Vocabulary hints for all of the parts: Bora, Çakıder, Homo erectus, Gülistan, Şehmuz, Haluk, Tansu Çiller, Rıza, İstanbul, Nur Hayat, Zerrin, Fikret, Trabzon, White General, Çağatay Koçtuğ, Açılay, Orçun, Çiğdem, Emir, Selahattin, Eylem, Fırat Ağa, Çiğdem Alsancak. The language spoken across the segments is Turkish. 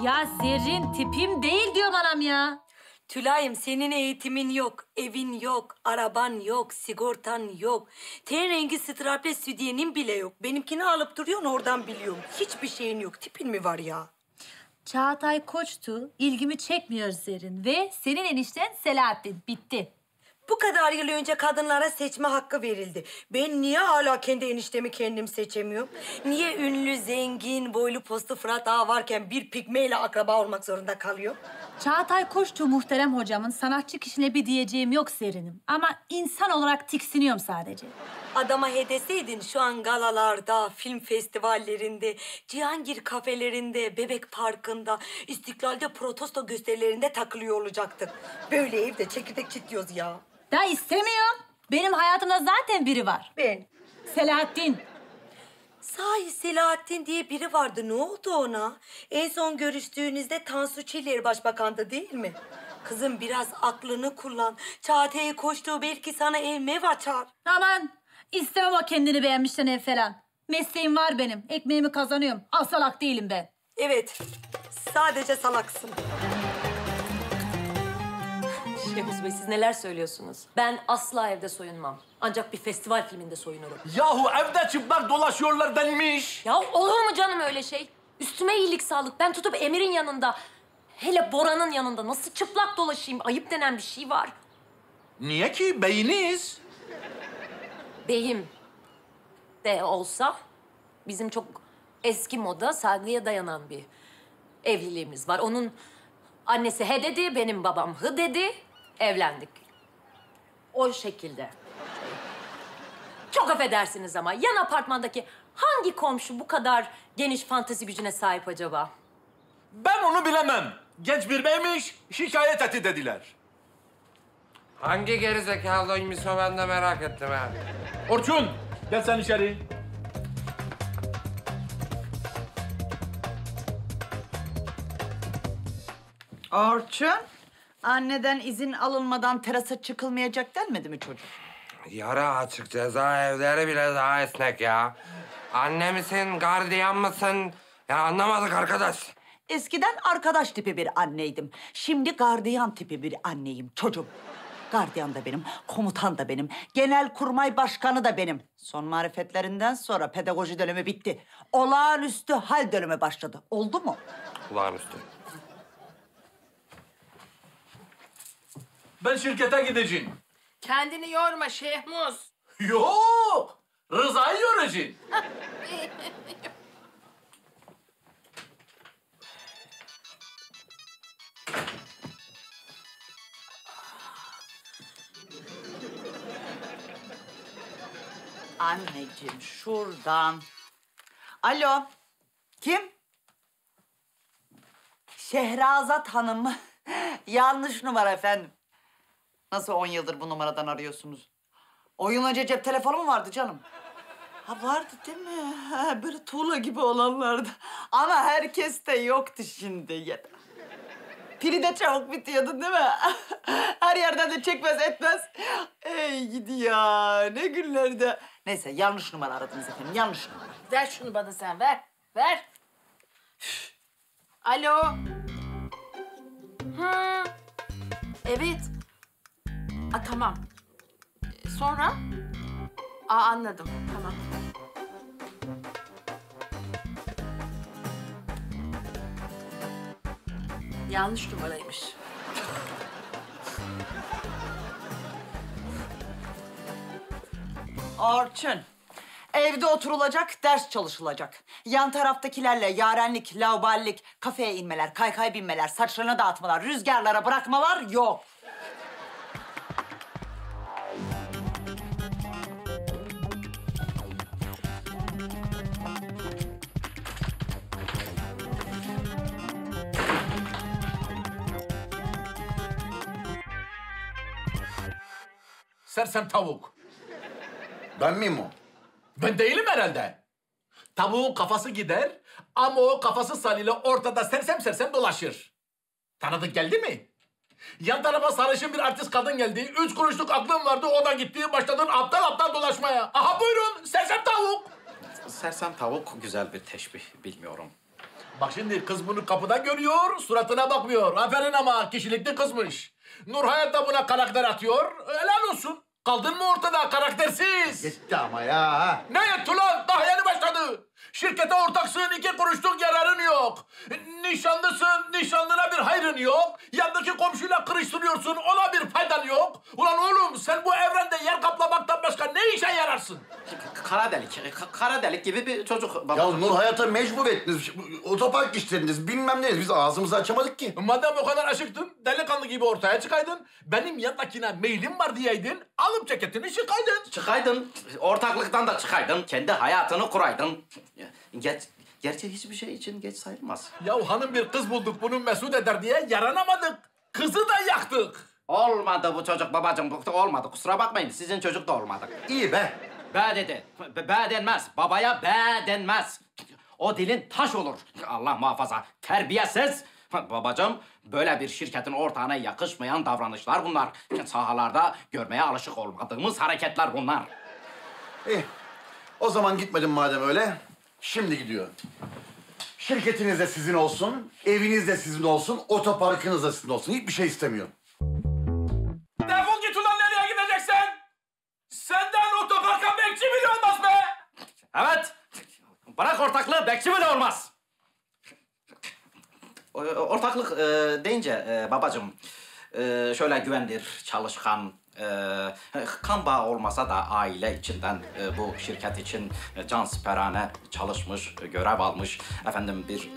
Ya Zerrin tipim değil diyorum anam ya. Tülay'ım senin eğitimin yok, evin yok, araban yok, sigortan yok. Ten rengi straple südyenin bile yok. Benimkini alıp duruyorsun oradan biliyorum. Hiçbir şeyin yok. Tipin mi var ya? Çağatay Koçtuğ, ilgimi çekmiyor Zerrin ve senin enişten Selahattin. Bitti. Bu kadar yıl önce kadınlara seçme hakkı verildi. Ben niye hala kendi eniştemi kendim seçemiyorum? Niye ünlü, zengin, boylu postu Fırat Ağa varken bir pigmeyle akraba olmak zorunda kalıyor? Çağatay Koçtuğ muhterem hocamın sanatçı kişine bir diyeceğim yok Zerrin'im. Ama insan olarak tiksiniyorum sadece. Adama hedeseydin şu an galalarda, film festivallerinde, Cihangir kafelerinde, Bebek Parkı'nda, İstiklal'de protesto gösterilerinde takılıyor olacaktık. Böyle evde çekirdek çitliyoruz ya. Daha istemiyorum. Benim hayatımda zaten biri var. Ben. Selahattin. Sahi Selahattin diye biri vardı. Ne oldu ona? En son görüştüğünüzde Tansu Çiller başbakandı değil mi? Kızım biraz aklını kullan. Çağatay'a koştuğu belki sana evme açar. Aman istemem o kendini beğenmişten ev falan. Mesleğim var benim. Ekmeğimi kazanıyorum. Al salak değilim ben. Evet. Sadece salaksın. Şehmuz Bey, siz neler söylüyorsunuz? Ben asla evde soyunmam. Ancak bir festival filminde soyunurum. Yahu evde çıplak dolaşıyorlar denmiş. Ya olur mu canım öyle şey? Üstüme iyilik sağlık. Ben tutup Emir'in yanında, hele Bora'nın yanında nasıl çıplak dolaşayım? Ayıp denen bir şey var. Niye ki? Beyiniz. Beyim de olsa bizim çok eski moda, saygıya dayanan bir evliliğimiz var. Onun annesi he dedi, benim babam hı dedi. Evlendik. O şekilde. Çok affedersiniz ama yan apartmandaki hangi komşu bu kadar geniş fantezi gücüne sahip acaba? Ben onu bilemem. Genç bir beymiş, şikayet etti dediler. Hangi gerizekalıymış o, ben de merak ettim ha. Orçun, gel sen içeri. Orçun, anneden izin alınmadan terasa çıkılmayacak denmedi mi çocuk? Yara açık cezaevleri bile daha esnek ya. Anne misin, gardiyan mısın? Ya anlamadık arkadaş. Eskiden arkadaş tipi bir anneydim. Şimdi gardiyan tipi bir anneyim çocuğum. Gardiyan da benim, komutan da benim, genelkurmay başkanı da benim. Son marifetlerinden sonra pedagoji dönemi bitti. Olağanüstü hal dönemi başladı. Oldu mu? Olağanüstü. Ben şirkete gideceğim. Kendini yorma Şehmuz. Yok, Rıza'yı yoracağım. Anneciğim şuradan. Alo, kim? Şehrazat Hanım. Yanlış numara efendim. Nasıl 10 yıldır bu numaradan arıyorsunuz? 10 yıl önce cep telefonu mu vardı canım? Ha vardı değil mi? Ha, böyle tuğla gibi olanlardı. Ama herkes de yoktu şimdi. Pili de çabuk bitiyordu değil mi? Her yerden de çekmez etmez. Ey gidi ya, ne günlerde. Neyse yanlış numara aradınız efendim, yanlış numara. Ver şunu bana sen, ver. Ver. Üf. Alo. Ha. Evet. Aa, tamam. Sonra? Aa, anladım. Tamam. Yanlış numaraymış. Orçun, evde oturulacak, ders çalışılacak. Yan taraftakilerle yarenlik, lauballik, kafeye inmeler, kaykay binmeler, saçlarına dağıtmalar, rüzgarlara bırakmalar yok. Sersem tavuk. Ben miyim o? Ben değilim herhalde. Tavuğun kafası gider ama o kafası salıyla ortada sersem sersem dolaşır. Tanıdık geldi mi? Yan tarafa sarışın bir artist kadın geldi. 3 kuruşluk aklım vardı, o da gitti. Başladın aptal aptal dolaşmaya. Aha buyurun, sersem tavuk. Sersem tavuk güzel bir teşbih, bilmiyorum. Bak şimdi kız bunu kapıdan görüyor, suratına bakmıyor. Aferin ama kişilikli kızmış. Nur Hayat da buna karakter atıyor. Helal olsun. Kaldın mı ortada karaktersiz? Yetti ama ya. Ne yetti lan? Daha yeni başladı. Şirkete ortaksın, 2 kuruşluk yararın yok. Nişanlısın, nişanlına bir hayrın yok. Yandaki komşuyla kırıştırıyorsun, ona bir faydan yok. Ulan oğlum sen bu evrende yer kaplamaktan başka ne işe yararsın? Kara delik, kara delik gibi bir çocuk. Baba. Ya Nur Hayat'a mecbur ettiniz, otopark işleriniz, bilmem neyiz. Biz ağzımızı açamadık ki. Madem o kadar aşıktın, delikanlı gibi ortaya çıkaydın. Benim yanakine meylim var diyeydin, alıp ceketini çıkaydın. Çıkaydın, ortaklıktan da çıkaydın. Kendi hayatını kuraydın. Gerçi hiçbir şey için geç sayılmaz. Ya hanım bir kız bulduk, bunu mesut eder diye yaranamadık. Kızı da yaktık. Olmadı bu çocuk babacığım, olmadı. Kusura bakmayın, sizin çocuk da olmadı. İyi be. Be dedi. Be denmez. Babaya be denmez. O dilin taş olur. Allah muhafaza. Terbiyesiz. Babacığım, böyle bir şirketin ortağına yakışmayan davranışlar bunlar. Sahalarda görmeye alışık olmadığımız hareketler bunlar. İyi. O zaman gitmedim madem öyle. Şimdi gidiyor. Şirketiniz de sizin olsun, eviniz de sizin olsun, otoparkınız da sizin olsun. Hiçbir şey istemiyorum. Defol git ulan, nereye gideceksin? Senden otoparka bekçi bile olmaz be! Evet, bırak ortaklığı, bekçi bile olmaz. Ortaklık deyince babacığım, şöyle güvendir, çalışkan... kan bağı olmasa da aile içinden bu şirket için cansiperane çalışmış, görev almış. Efendim bir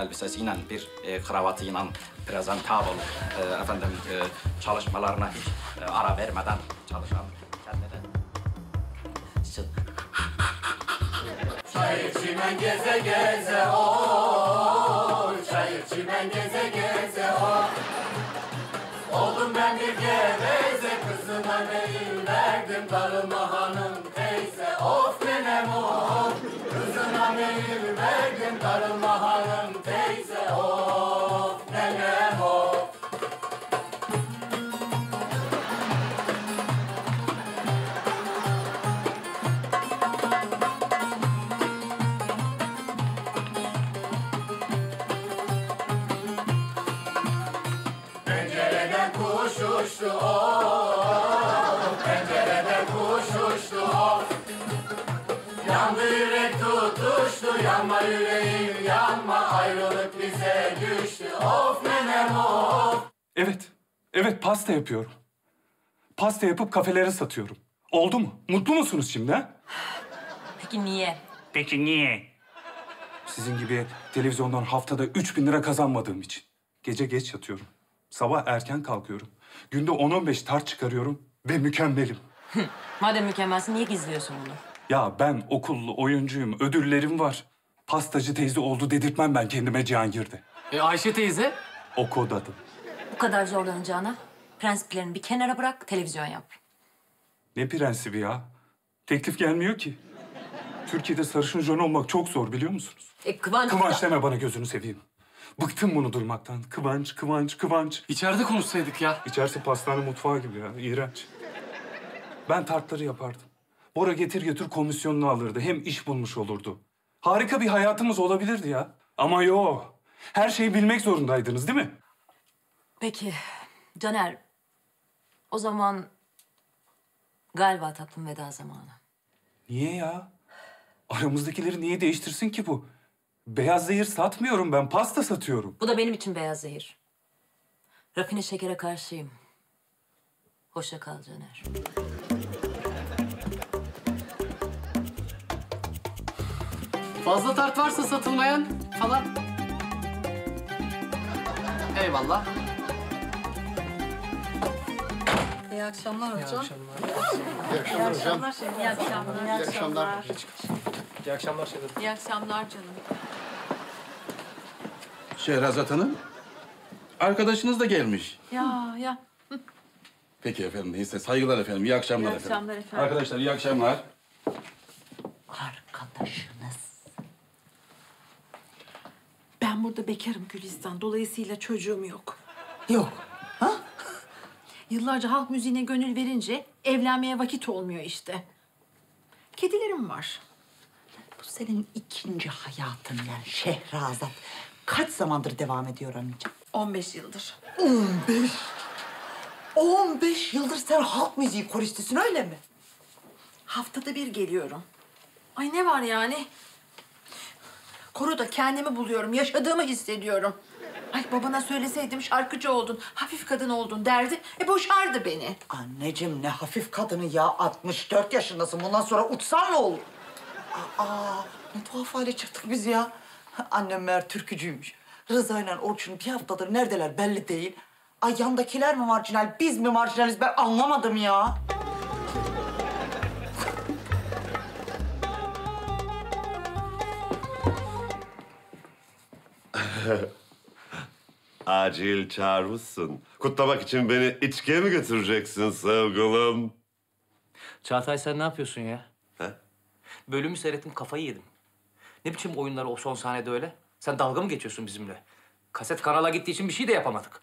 elbisesiyle, bir kravatıyla presentable, efendim çalışmalarına hiç ara vermeden çalışan kendine. Çayır çimen geze geze ooo, çayır çimen geze geze ooo. Oldum ben bir geveze. Kızıma neyin verdim darıma hanım teyze, of nenem of. Kızıma neyin verdim darıma hanım teyze, of nenem of. Pencereden kuş uçtu of. Yanma yüreğim yanma, ayrılık bize düştü, of nenem of. Evet, pasta yapıyorum. Pasta yapıp kafelere satıyorum. Oldu mu? Mutlu musunuz şimdi ha? Peki niye? Sizin gibi televizyondan haftada 3.000 lira kazanmadığım için. Gece geç yatıyorum. Sabah erken kalkıyorum. Günde 10-15 tart çıkarıyorum ve mükemmelim. Madem mükemmelsin niye gizliyorsun bunu? Ya ben okullu oyuncuyum, ödüllerim var. Pastacı teyze oldu dedirtmem ben kendime Cihangir'de. Ayşe teyze? O kod adı. Bu kadar zorlanacağına prensiplerini bir kenara bırak, televizyon yap. Ne prensibi ya? Teklif gelmiyor ki. Türkiye'de sarışın jön olmak çok zor biliyor musunuz? Kıvanç deme bana gözünü seveyim. Bıktım bunu duymaktan. Kıvanç. İçeride konuşsaydık ya. İçerisi pastane mutfağı gibi ya, iğrenç. Ben tartları yapardım. Bora getir götür komisyonunu alırdı. Hem iş bulmuş olurdu. Harika bir hayatımız olabilirdi ya. Ama yok. Her şeyi bilmek zorundaydınız değil mi? Peki Caner. O zaman galiba tatlım veda zamanı. Niye ya? Aramızdakileri niye değiştirsin ki bu? Beyaz zehir satmıyorum ben. Pasta satıyorum. Bu da benim için beyaz zehir. Rafine şekere karşıyım. Hoşça kal Caner. Fazla tart varsa satılmayan falan. Eyvallah. İyi akşamlar hocam. İyi akşamlar canım. Şehrazat Hanım, arkadaşınız da gelmiş. Ya. Peki efendim, neyse saygılar efendim. İyi akşamlar efendim. İyi akşamlar efendim. Arkadaşlar iyi akşamlar. Arkadaşınız. Ben burada bekarım Gülistan. Dolayısıyla çocuğum yok. Yok. Ha? Yıllarca halk müziğine gönül verince evlenmeye vakit olmuyor işte. Kedilerim var. Bu senin ikinci hayatın yani Şehrazat. Kaç zamandır devam ediyor anneciğim? 15 yıldır. 15? 15 yıldır sen halk müziği koristisin öyle mi? Haftada bir geliyorum. Ay ne var yani? Koroda kendimi buluyorum, yaşadığımı hissediyorum. Ay babana söyleseydim şarkıcı oldun, hafif kadın oldun derdi. Boşardı beni. Anneciğim ne hafif kadını ya, 64 yaşındasın. Bundan sonra uçsan ne olur? Aa, ne tuhaf hale çıktık biz ya. Annem meğer türkücüymüş. Rıza ile Orçun bir haftadır neredeler belli değil. Ay yandakiler mi marjinal, biz mi marjinaliz ben anlamadım ya. Acil çağırmışsın. Kutlamak için beni içkiye mi götüreceksin sevgilim? Çağatay sen ne yapıyorsun ya? Ha? Bölümü seyrettim kafayı yedim. Ne biçim oyunları o son sahnede öyle? Sen dalga mı geçiyorsun bizimle? Kaset kanala gittiği için bir şey de yapamadık.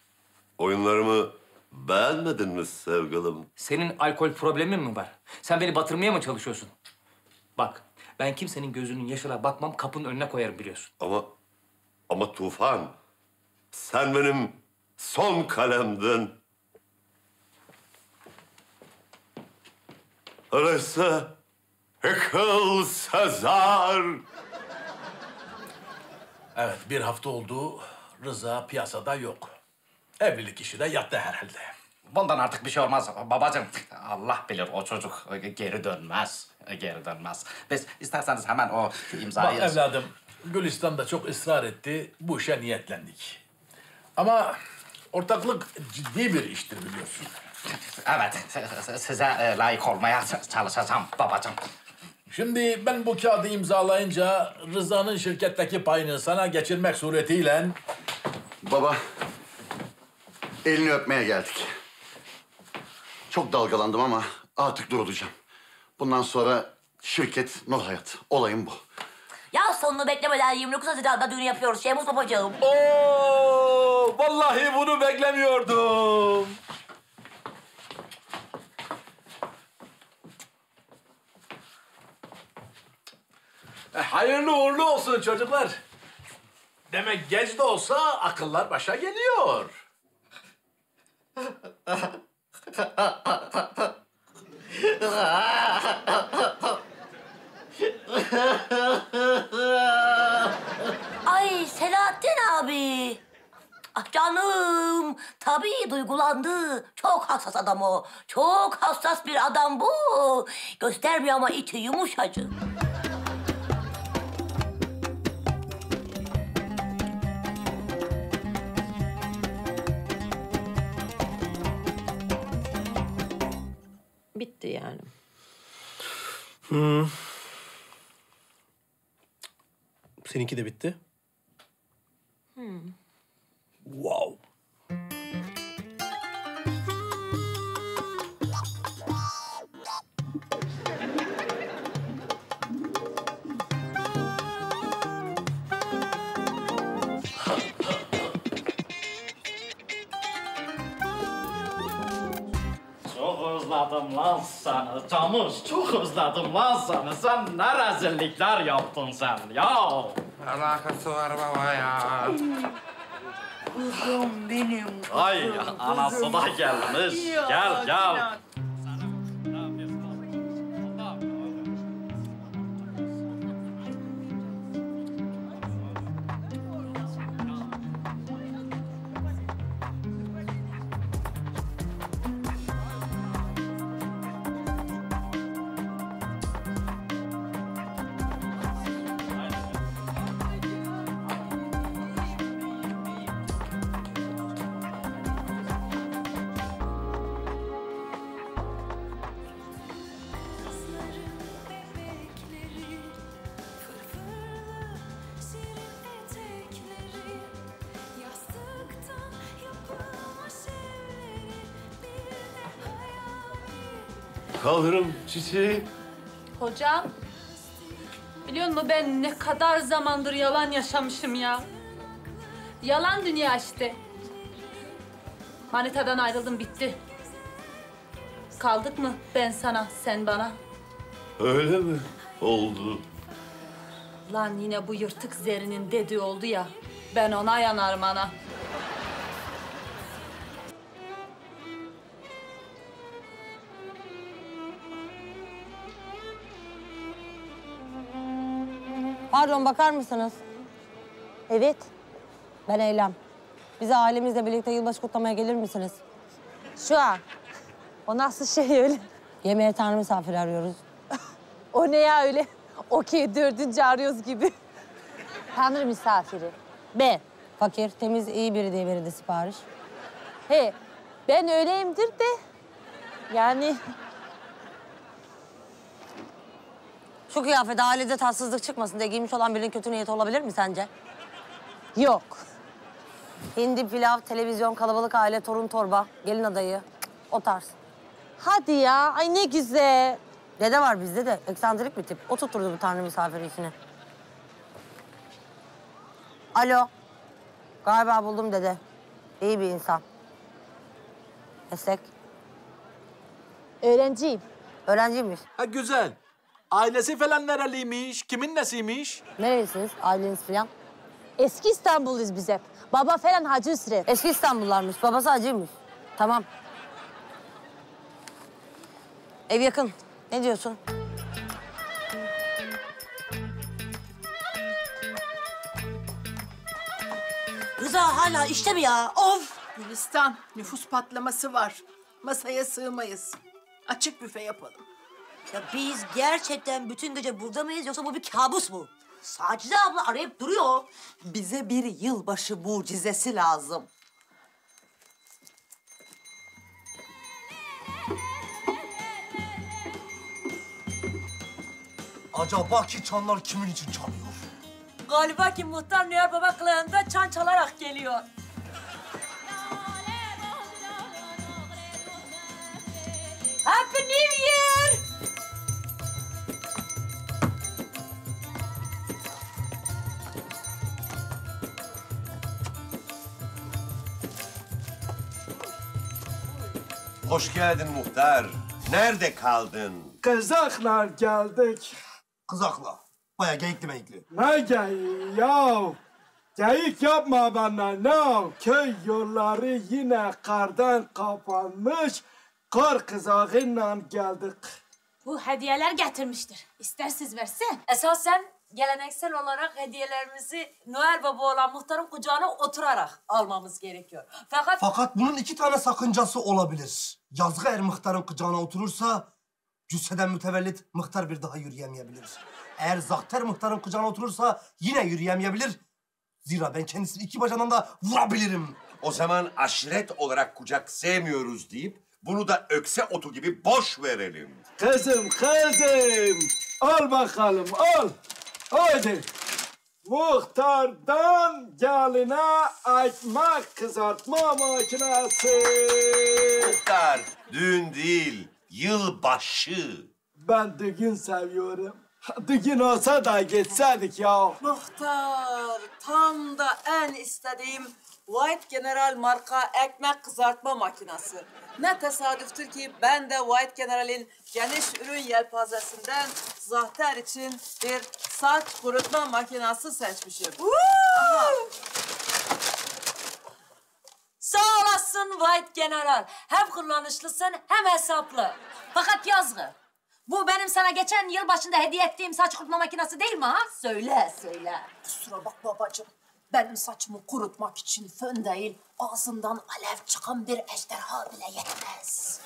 Oyunlarımı beğenmedin mi sevgilim? Senin alkol problemin mi var? Sen beni batırmaya mı çalışıyorsun? Bak ben kimsenin gözünün yaşına bakmam, kapının önüne koyarım biliyorsun. Ama Tufan, sen benim son kalemdin. Öyleyse yıkıl Sezar. Evet, bir hafta oldu. Rıza piyasada yok. Evlilik işi de yattı herhalde. Bundan artık bir şey olmaz babacığım. Allah bilir o çocuk geri dönmez. Geri dönmez. Biz isterseniz hemen o imzayı... Bak evladım, Gülistan da çok ısrar etti. Bu işe niyetlendik. Ama ortaklık ciddi bir iştir biliyorsun. Evet, size layık olmaya çalışacağım babacığım. Şimdi ben bu kağıdı imzalayınca Rıza'nın şirketteki payını sana geçirmek suretiyle... Baba, elini öpmeye geldik. Çok dalgalandım ama artık durulacağım. Bundan sonra şirket Nur Hayat, olayım bu. Ya sonunu beklemeden 29 Haziran'da düğünü yapıyoruz Şehmuz babacığım. Oo, vallahi bunu beklemiyordum. Hayırlı uğurlu olsun çocuklar. Demek geç de olsa akıllar başa geliyor. Ay Selahattin abi. Ah canım, tabii duygulandı. Çok hassas adam o. Çok hassas bir adam bu. Göstermiyor ama içi yumuşacık. Bitti yani. Hmm. Seninki de bitti. Hmm. Wow. Özledim lan seni, Çamur. Çok özledim lan seni. Sen ne rezillikler yaptın sen ya. Alakası var baba ya. Kızım benim. Kızım, ay kızım. Anası da gelmiş. Ya, gel gel. Kalırım çiçeği. Hocam, biliyor musun ben ne kadar zamandır yalan yaşamışım ya. Yalan dünya işte. Manitadan ayrıldım, bitti. Kaldık mı ben sana, sen bana? Öyle mi oldu? Lan yine bu yırtık Zerrin'in dediği oldu ya. Ben ona yanarım ana. Pardon, bakar mısınız? Evet. Ben Eylem. Bize ailemizle birlikte yılbaşı kutlamaya gelir misiniz? Şu an. O nasıl şey öyle? Yemeğe Tanrı misafiri arıyoruz. O ne ya öyle? Okey, dördüncü arıyoruz gibi. Tanrı misafiri. B. Fakir, temiz, iyi biri diye verildi sipariş. He, ben öyleyimdir de. Yani... Şu kıyafet ailede tatsızlık çıkmasın diye giymiş olan birinin kötü niyeti olabilir mi sence? Yok. Hindi, pilav, televizyon, kalabalık aile, torun torba, gelin adayı. O tarz. Hadi ya, ay ne güzel. Dede var bizde de, eksantrik bir tip. O tutturdu bu Tanrı misafiri işini. Alo. Galiba buldum dede. İyi bir insan. Meslek. Öğrenciyim. Öğrenciymiş. Ha güzel. Ailesi falan nereliymiş? Kimin nesiymiş? Nerelisiniz? Aileniz falan? Eski İstanbulluyuz biz hep. Baba falan Hacı Üsret. Eski İstanbullarmış. Babası Hacıymış. Tamam. Ev yakın. Ne diyorsun? Rıza hala işte mi ya? Of! Gülistan, nüfus patlaması var. Masaya sığmayız. Açık büfe yapalım. Ya biz gerçekten bütün gece burada mıyız yoksa bu bir kabus mu? Sacide abla arayıp duruyor. Bize bir yılbaşı mucizesi lazım. Acaba ki çanlar kimin için çalıyor? Galiba ki muhtar Nihar Baba kılığında çan çalarak geliyor. Happy New Year! Hoş geldin muhtar. Nerede kaldın? Kızaklar geldik. Kızakla. Bayağı geyikli meyikli. Ne geyik ya? Geyik yapma bana ne? Köy yolları yine kardan kapanmış. Kar kızağıyla geldik. Bu hediyeler getirmiştir. İstersiz versin. Esasen geleneksel olarak hediyelerimizi Noel Baba olan muhtarın kucağına oturarak almamız gerekiyor. Fakat bunun iki tane sakıncası olabilir. Yazgı eğer muhtarın kucağına oturursa... cüsseden mütevellit muhtar bir daha yürüyemeyebilir. Eğer zahter muhtarın kucağına oturursa yine yürüyemeyebilir. Zira ben kendisini iki bacağından da vurabilirim. O zaman aşiret olarak kucak sevmiyoruz deyip... bunu da ökse otu gibi boş verelim. Kızım, kızım! Al bakalım, al! Haydi! Muhtardan geline ekmek kızartma makinesi! Muhtar, düğün değil, yılbaşı. Ben düğün seviyorum. Düğün olsa da geçseydik ya. Muhtar, tam da en istediğim White General marka ekmek kızartma makinesi. Ne tesadüftür ki ben de White General'in geniş ürün yelpazesinden zahter için bir saç kurutma makinesi seçmişim. Sağ olasın White General. Hem kullanışlısın hem hesaplı. Fakat yazgı. Bu benim sana geçen yıl başında hediye ettiğim saç kurutma makinesi değil mi ha? Söyle, söyle. Kusura bak babacığım. Benim saçımı kurutmak için fön değil, ağzından alev çıkan bir ejderha bile yetmez.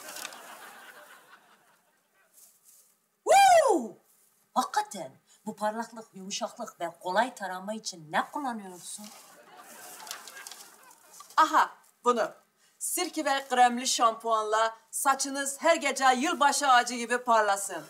Woo! Hakikaten bu parlaklık, yumuşaklık ve kolay tarama için ne kullanıyorsun? Aha bunu. Sirke ve kremli şampuanla saçınız her gece yılbaşı ağacı gibi parlasın.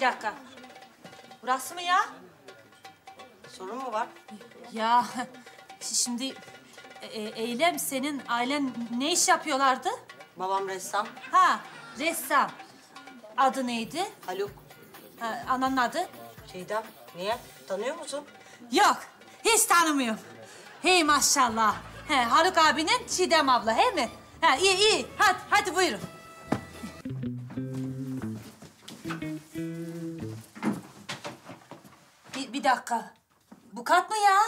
Bir dakika. Burası mı ya? Sorun mu var? Ya şimdi Eylem, senin ailen ne iş yapıyorlardı? Babam ressam. Ha, ressam. Adı neydi? Haluk. Ha, ananın adı? Çiğdem. Niye? Tanıyor musun? Yok, hiç tanımıyorum. Hey maşallah. He, Haluk abinin Çiğdem abla, he mi? Ha, iyi iyi. Hadi buyurun. Bir dakika. Bu kat mı ya?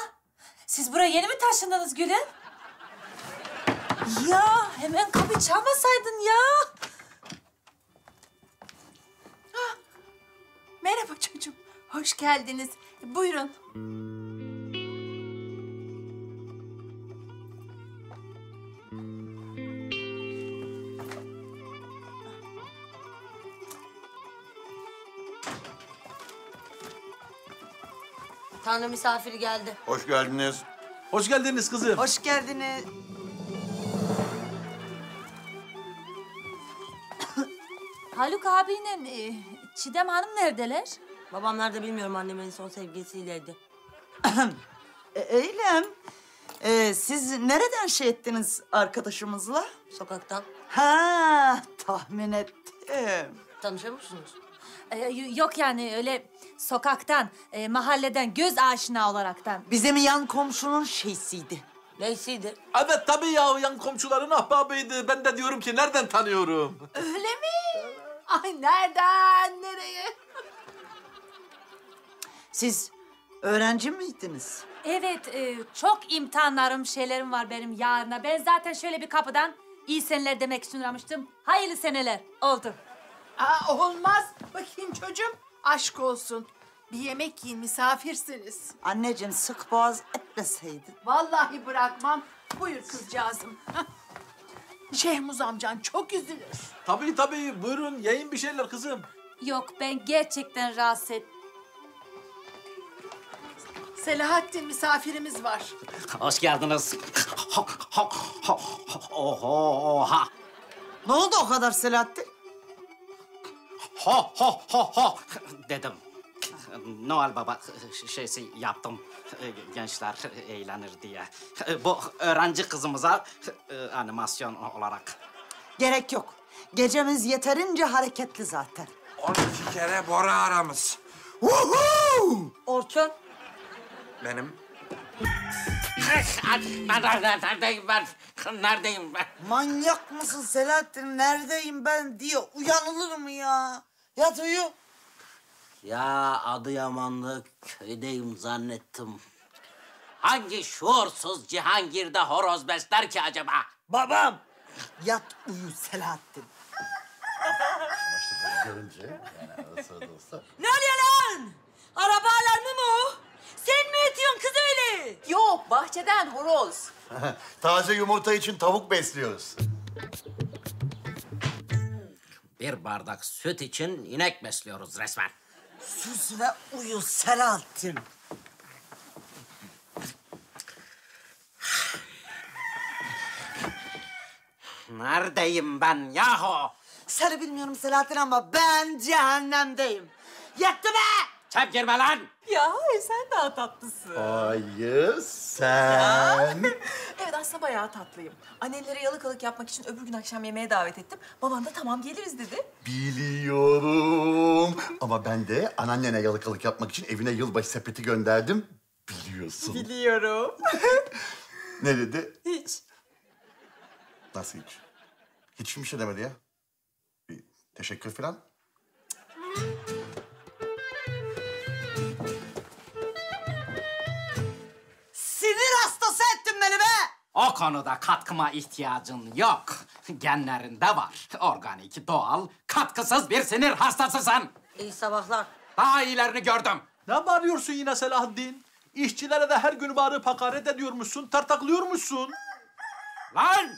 Siz buraya yeni mi taşındınız Gül'üm? Ya hemen kapıyı çalmasaydın ya. Ah. Merhaba çocuğum. Hoş geldiniz. Buyurun. Tanrı misafiri geldi. Hoş geldiniz. Hoş geldiniz kızım. Hoş geldiniz. Haluk abiyle Çiğdem Hanım neredeler? Babam nerede bilmiyorum, annemin son sevgilisiyleydi. Eylem, siz nereden şey ettiniz arkadaşımızla? Sokaktan. Ha, tahmin ettim. Tanışıyor musunuz? Yok yani öyle sokaktan, mahalleden, göz aşina olaraktan. Bizim yan komşunun şeysiydi. Neysiydi? Evet tabii ya, yan komşuların ahbabıydı. Ben de diyorum ki nereden tanıyorum? Öyle mi? Ay nereden, nereye? Siz öğrenci miydiniz? Evet, çok imtihanlarım, şeylerim var benim yarına. Ben zaten şöyle bir kapıdan iyi seneler demek için uğramıştım. Hayırlı seneler oldu. Aa, olmaz. Bakayım çocuğum, aşk olsun. Bir yemek yiyin, misafirsiniz. Anneciğim, sık boğaz etmeseydin. Vallahi bırakmam. Buyur kızcağızım. Şehmuz amcan çok üzülür. Tabii tabii, buyurun. Yiyin bir şeyler kızım. Yok, ben gerçekten rahatsız ettim. Selahattin misafirimiz var. Hoş geldiniz. Oha. Ne oldu o kadar Selahattin? Ho. Dedim. Noel Baba şeysi yaptım. Gençler eğlenir diye. Bu öğrenci kızımıza animasyon olarak. Gerek yok. Gecemiz yeterince hareketli zaten. 12 kere Bora aramız. Woohoo! Orçun. Benim. Neredeyim ben? Manyak mısın Selahattin? Neredeyim ben diye uyanılır mı ya? Yat uyu. Ya Adıyamanlı köydeyim zannettim. Hangi şuursuz Cihangir'de horoz besler ki acaba? Babam! Yat uyu Selahattin. Görünce yani arada sırada olsa. Ne oluyor lan? Araba alarmı mı o? Sen mi ötüyorsun kız öyle? Yok, bahçeden horoz. Taze yumurta için tavuk besliyoruz. Bir bardak süt için inek besliyoruz resmen. Sus ve uyu Selahattin. Neredeyim ben yahu? Seni bilmiyorum Selahattin ama ben cehennemdeyim. Yetti be! Çap girme lan! Ya sen daha tatlısın. Hayır sen. Evet aslında bayağı tatlıyım. Annelere yalakalık yapmak için öbür gün akşam yemeğe davet ettim. Baban da tamam geliriz dedi. Biliyorum. Ama ben de anneannene yalakalık yapmak için evine yılbaşı sepeti gönderdim. Biliyorsun. Biliyorum. Ne dedi? Hiç. Nasıl hiç? Hiç bir şey demedi ya. Bir teşekkür falan. O konuda katkıma ihtiyacın yok. Genlerinde var. Organik, doğal, katkısız bir sinir hastasısın. İyi sabahlar. Daha iyilerini gördüm. Ne bağırıyorsun yine Selahattin? İşçilere de her gün bağırıp hakaret ediyormuşsun, tartaklıyormuşsun. Lan!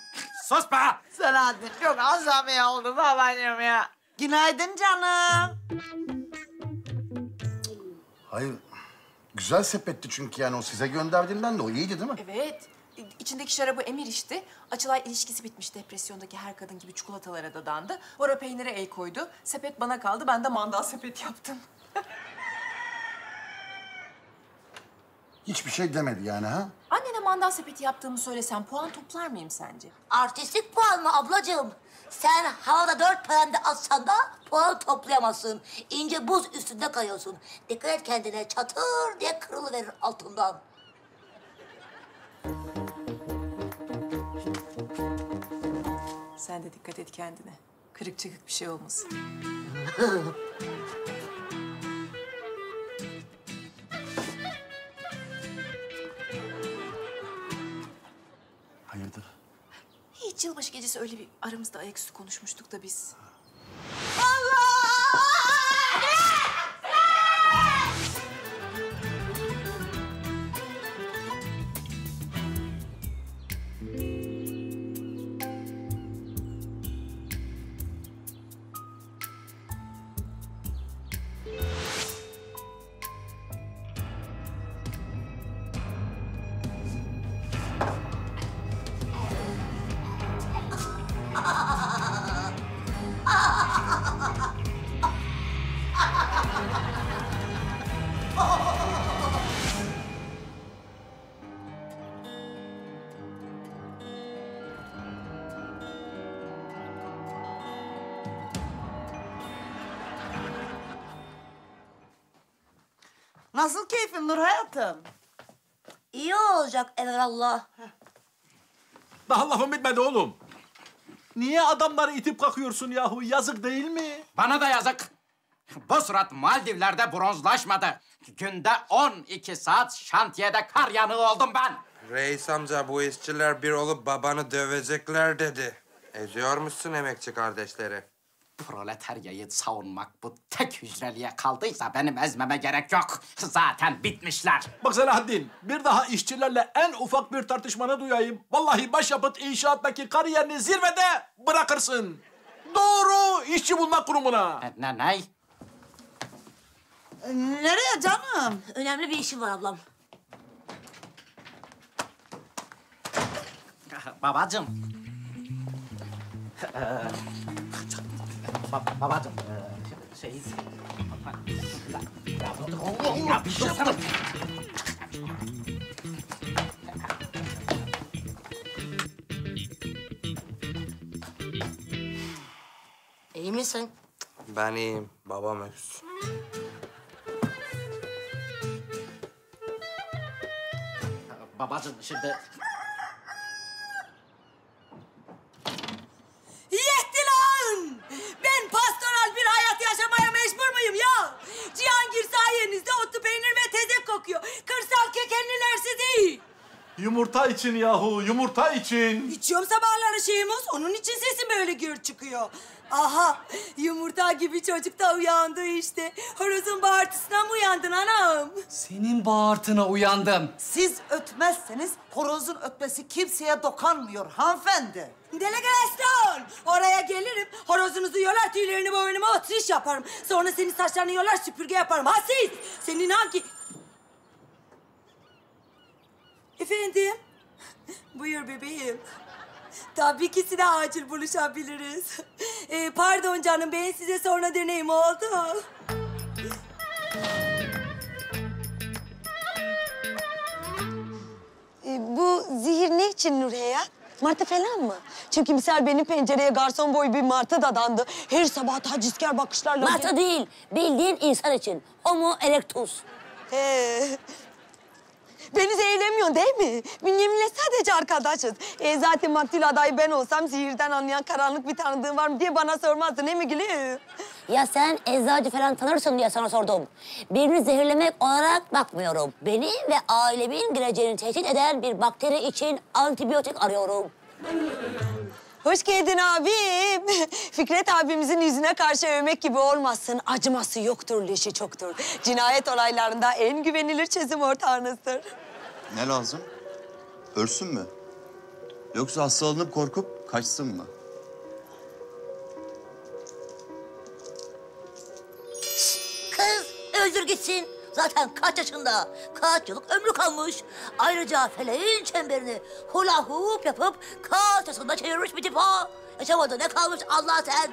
Sus be! Selahattin çok azami oldu babacığım ya. Günaydın canım. Hayır, güzel sepetti çünkü yani o size gönderdiğinden de o iyiydi değil mi? Evet. İçindeki şarabı Emir içti. Açılay ilişkisi bitmiş. Depresyondaki her kadın gibi çikolatalara dadandı. Bora peynire el koydu. Sepet bana kaldı. Ben de mandal sepet yaptım. Hiçbir şey demedi yani ha? Annene mandal sepeti yaptığımı söylesem puan toplar mıyım sence? Artistik puan mı ablacığım? Sen havada 4 pende atsan da puan toplayamazsın. İnce buz üstünde kayıyorsun. Dikkat et kendine, çatır diye kırılıverir altından. Sen de dikkat et kendine. Kırık çıkık bir şey olmasın. Hayırdır? Hiç yılbaşı gecesi öyle bir aramızda ayaküstü konuşmuştuk da biz. Nasıl keyfin Nur Hayat'ım? İyi olacak evvelallah. Daha lafım bitmedi oğlum. Niye adamları itip kakıyorsun yahu? Yazık değil mi? Bana da yazık. Bu surat Maldivler'de bronzlaşmadı. Günde 12 saat şantiyede kar yanığı oldum ben. Reis amca bu işçiler bir olup babanı dövecekler dedi. Eziyormuşsun emekçi kardeşleri. Proletaryayı savunmak bu tek hücreliğe kaldıysa benim ezmeme gerek yok. Zaten bitmişler. Bak Selahattin, bir daha işçilerle en ufak bir tartışmanı duyayım. Vallahi başyapıt inşaattaki kariyerini zirvede bırakırsın. Doğru işçi bulmak kurumuna. Ne? Nereye canım? Önemli bir işim var ablam. Babacığım. Babacığım, İyi misin? Ben iyiyim. Babam öksüz. Babacığım şimdi... Yumurta için yahu, yumurta için. İçiyorum sabahları Şehmuz, onun için sesim böyle gür çıkıyor. Aha, yumurta gibi çocuk da uyandı işte. Horozun bağırtısına mı uyandın anam? Senin bağırtına uyandım. Siz ötmezseniz horozun ötmesi kimseye dokanmıyor hanımefendi. Delegasyon, oraya gelirim, horozunuzu yolar, tüylerini boynuma oturuş yaparım. Sonra senin saçlarını yolar, süpürge yaparım. Ha siz, senin hangi... Efendim? Buyur bebeğim. Tabii ki size acil buluşabiliriz. Pardon canım, ben size sonra döneyim, oldu. Bu zehir ne için Nur Hayat? Martı falan mı? Çünkü misal benim pencereye garson boy bir martı dadandı. Her sabah tacizkar bakışlarla... Martı değil, bildiğin insan için. Homo erectus. Beni zehirlemiyorsun değil mi? Bünyemin'le sadece arkadaşız. Zaten maktul adayı ben olsam zehirden anlayan karanlık bir tanıdığım var mı diye bana sormazdın değil mi Gülüm? Ya sen eczacı falan tanırsın diye sana sordum. Birini zehirlemek olarak bakmıyorum. Beni ve ailemin geleceğini tehdit eden bir bakteri için antibiyotik arıyorum. Hoş geldin abim. Fikret abimizin yüzüne karşı övmek gibi olmasın. Acıması yoktur, leşi çoktur. Cinayet olaylarında en güvenilir çözüm ortağınızdır. Ne lazım? Ölsün mü? Yoksa hastalanıp korkup kaçsın mı? Kız öldür gitsin. Zaten kaç yaşında, kaç yıllık ömrü kalmış. Ayrıca feleğin çemberini hula hoop yapıp kaç yaşında çevirmiş bir tip ha. Yaşamadı ne kalmış Allah sen.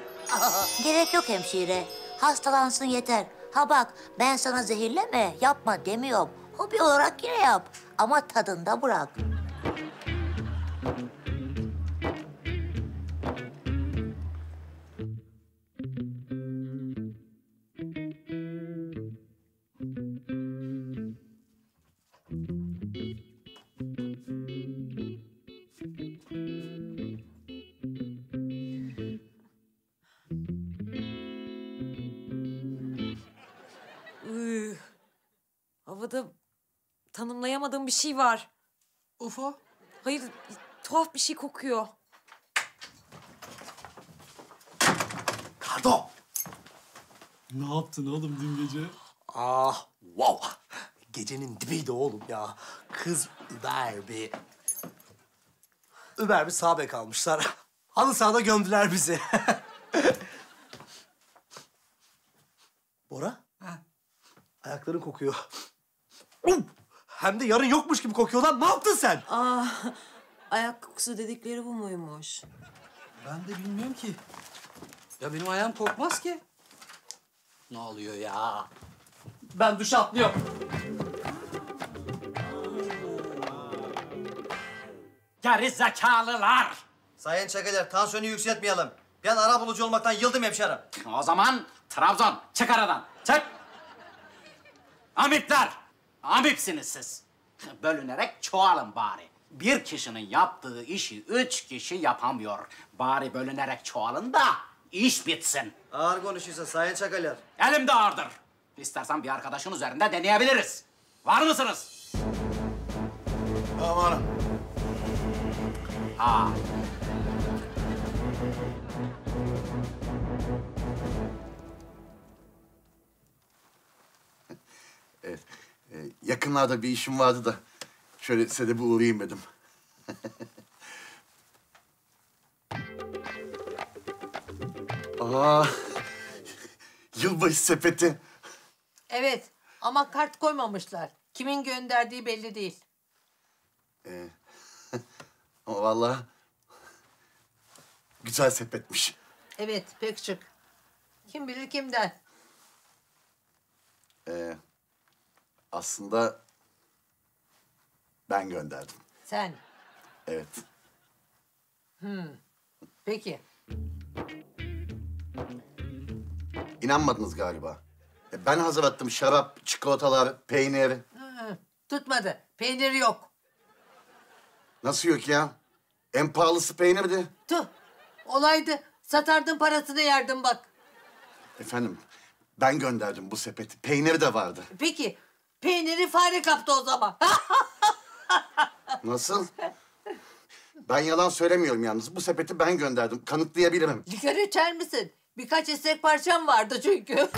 Gerek yok hemşire. Hastalansın yeter. Ha bak ben sana zehirleme, yapma demiyorum. Hobi olarak yine yap ama tadında bırak. Tanımlayamadığım bir şey var. Ufo? Hayır, tuhaf bir şey kokuyor. Kardo! Ne yaptın oğlum dün gece? Ah, wow! Gecenin dibiydi oğlum ya. Kız über bir sağ bek almışlar. Halı sahada gömdüler bizi. Bora? Ha? Ayakların kokuyor. Hem de yarın yokmuş gibi kokuyor lan. Ne yaptın sen? Aa, ayak kokusu dedikleri bu muymuş? Ben de bilmiyorum ki. Ya benim ayağım kokmaz ki. Ne oluyor ya? Ben duşa atlıyorum. Geri zekalılar! Sayın Çakıder, tansiyonu yükseltmeyelim. Ben ara bulucu olmaktan yıldım hemşerim. O zaman Trabzon, çık aradan. Çık! Amipler! Amipsiniz siz. Bölünerek çoğalın bari. Bir kişinin yaptığı işi 3 kişi yapamıyor. Bari bölünerek çoğalın da iş bitsin. Ağır konuşuyorsa Sayın Çakalar. Elim de ağırdır. İstersen bir arkadaşın üzerinde deneyebiliriz. Var mısınız? Amanım. Ha. Evet. Yakınlarda bir işim vardı da şöyle size de bir uğrayayım dedim. Aa, yılbaşı sepeti. Evet ama kart koymamışlar. Kimin gönderdiği belli değil. Ama vallahi güzel sepetmiş. Evet pek şık. Kim bilir kimden. Aslında ben gönderdim. Sen? Evet. Peki. İnanmadınız galiba. Ben hazırlattım şarap, çikolatalar, peynir. Tutmadı. Peynir yok. Nasıl yok ya? En pahalısı peynirdi. Tüh. Olaydı. Satardın parasını yerdim bak. Efendim, ben gönderdim bu sepeti. Peynir de vardı. Peki. Peyniri fare kaptı o zaman. Nasıl? Ben yalan söylemiyorum yalnız. Bu sepeti ben gönderdim. Kanıtlayabilirim. Likör içer misin? Birkaç esnek parçam vardı çünkü.